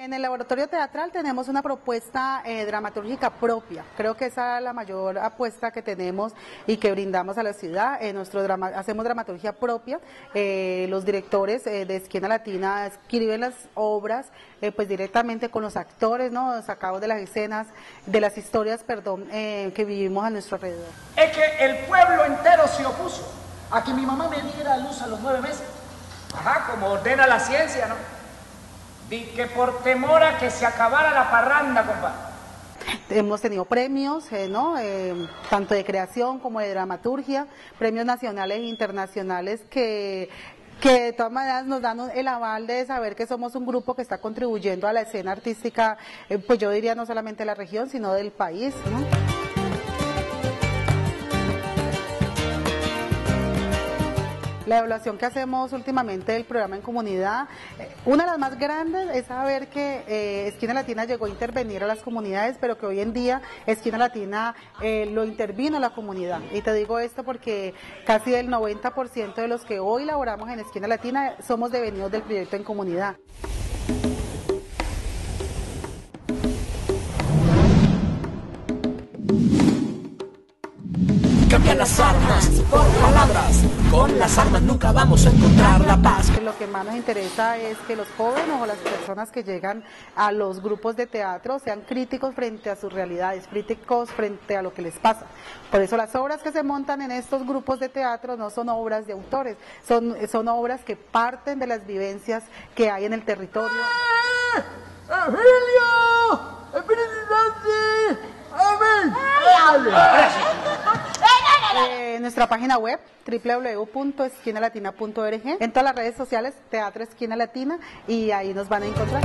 En el laboratorio teatral tenemos una propuesta dramatúrgica propia. Creo que esa es la mayor apuesta que tenemos y que brindamos a la ciudad. Hacemos dramaturgia propia. Los directores de Esquina Latina escriben las obras pues directamente con los actores, ¿no? Sacados de las escenas, de las historias, perdón, que vivimos a nuestro alrededor. Es que el pueblo entero se opuso a que mi mamá me diera a luz a los 9 meses. Ajá, como ordena la ciencia, ¿no? Y que por temor a que se acabara la parranda, compadre. Hemos tenido premios, ¿no? Tanto de creación como de dramaturgia, premios nacionales e internacionales que de todas maneras nos dan el aval de saber que somos un grupo que está contribuyendo a la escena artística, pues yo diría no solamente de la región, sino del país, ¿no? La evaluación que hacemos últimamente del programa en comunidad, una de las más grandes es saber que Esquina Latina llegó a intervenir a las comunidades, pero que hoy en día Esquina Latina lo intervino a la comunidad. Y te digo esto porque casi el 90% de los que hoy laboramos en Esquina Latina somos devenidos del proyecto en comunidad. Cambia las armas por palabras, con las armas nunca vamos a encontrar la paz. Lo que más nos interesa es que los jóvenes o las personas que llegan a los grupos de teatro sean críticos frente a sus realidades, críticos frente a lo que les pasa. Por eso las obras que se montan en estos grupos de teatro no son obras de autores, son obras que parten de las vivencias que hay en el territorio. Nuestra página web www.esquinalatina.org, en todas las redes sociales Teatro Esquina Latina, y ahí nos van a encontrar.